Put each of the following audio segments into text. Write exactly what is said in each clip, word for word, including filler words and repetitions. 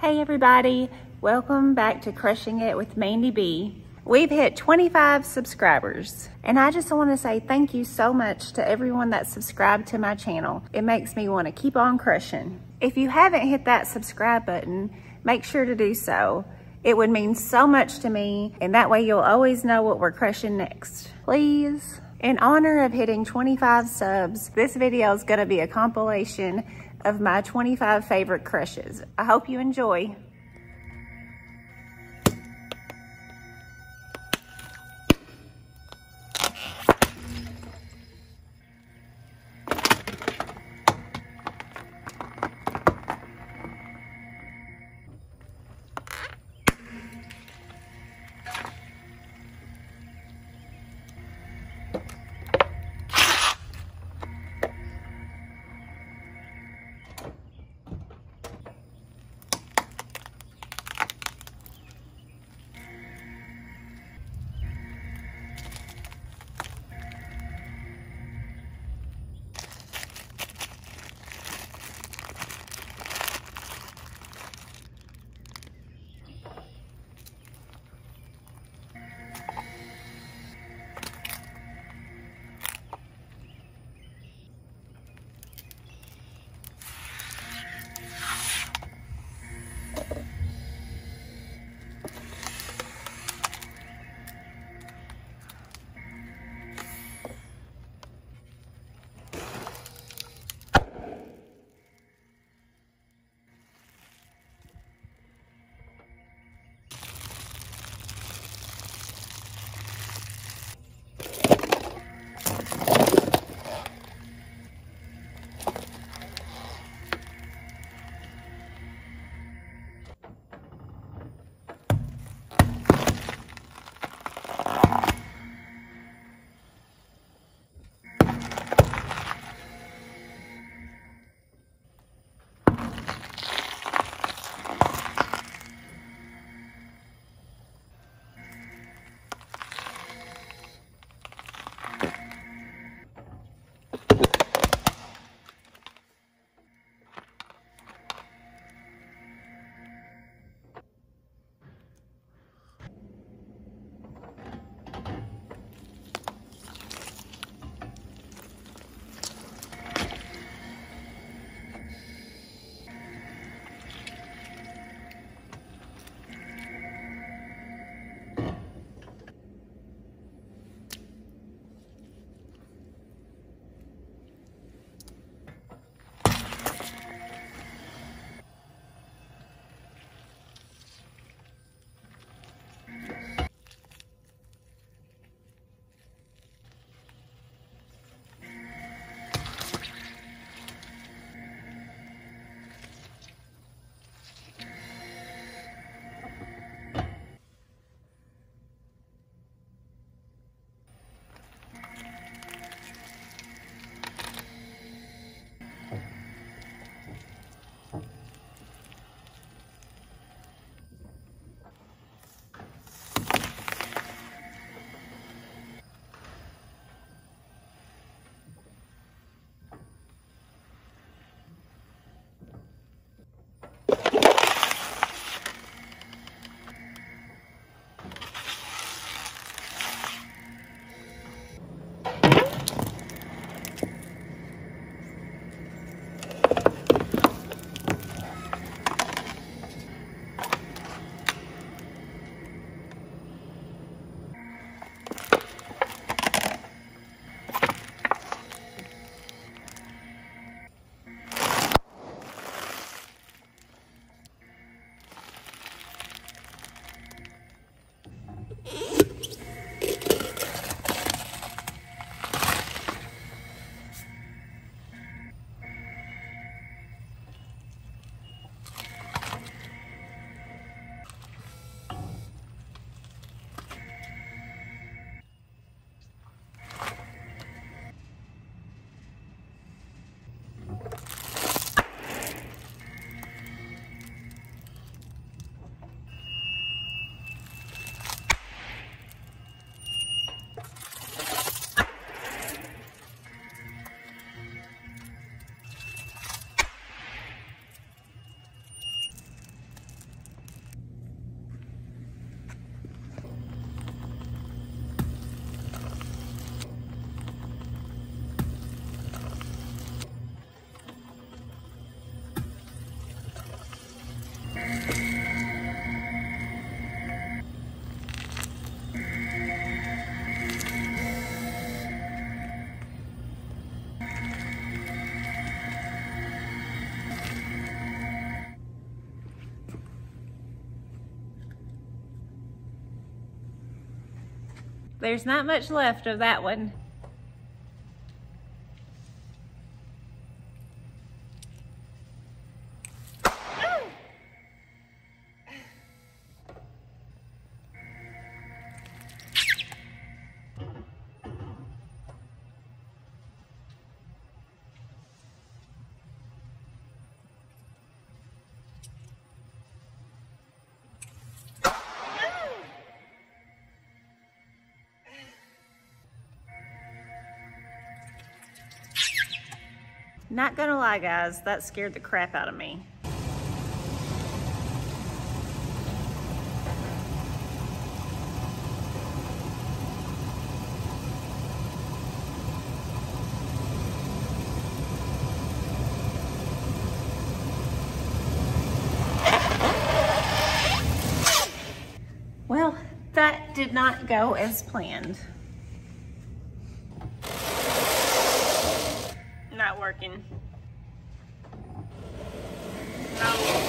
Hey everybody, welcome back to Crushing It with Mandy B. We've hit twenty-five subscribers and I just want to say thank you so much to everyone that subscribed to my channel. It makes me want to keep on crushing. If you haven't hit that subscribe button, make sure to do so. It would mean so much to me, and that way you'll always know what we're crushing next. Please. In honor of hitting twenty-five subs, this video is going to be a compilation of my twenty-five favorite crushes. I hope you enjoy. There's not much left of that one. Not gonna lie, guys, that scared the crap out of me. Well, that did not go as planned. Not working. No.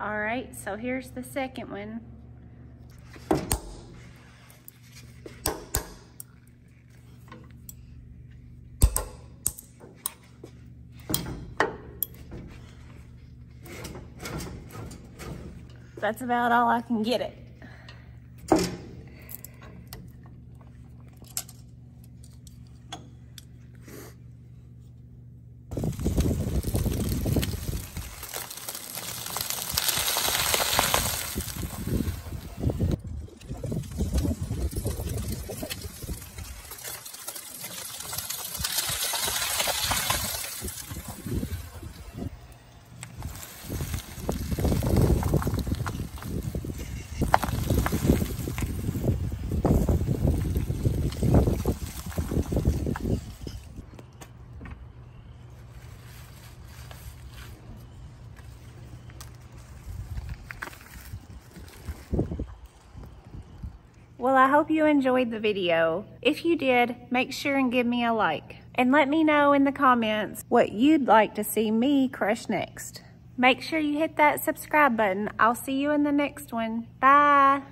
All right, so here's the second one. That's about all I can get it. Well, I hope you enjoyed the video. If you did, make sure and give me a like. And let me know in the comments what you'd like to see me crush next. Make sure you hit that subscribe button. I'll see you in the next one. Bye.